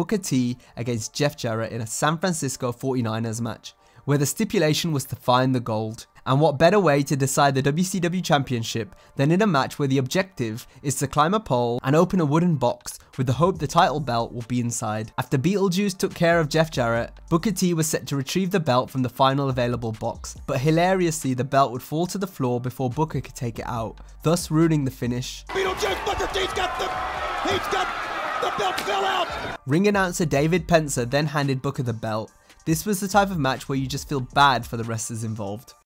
Booker T against Jeff Jarrett in a San Francisco 49ers match, where the stipulation was to find the gold. And what better way to decide the WCW Championship than in a match where the objective is to climb a pole and open a wooden box with the hope the title belt will be inside. After Beetlejuice took care of Jeff Jarrett, Booker T was set to retrieve the belt from the final available box, but hilariously the belt would fall to the floor before Booker could take it out, thus ruining the finish. Beetlejuice, Booker T's got the... The belt fell out! Ring announcer David Penzer then handed Booker the belt. This was the type of match where you just feel bad for the wrestlers involved.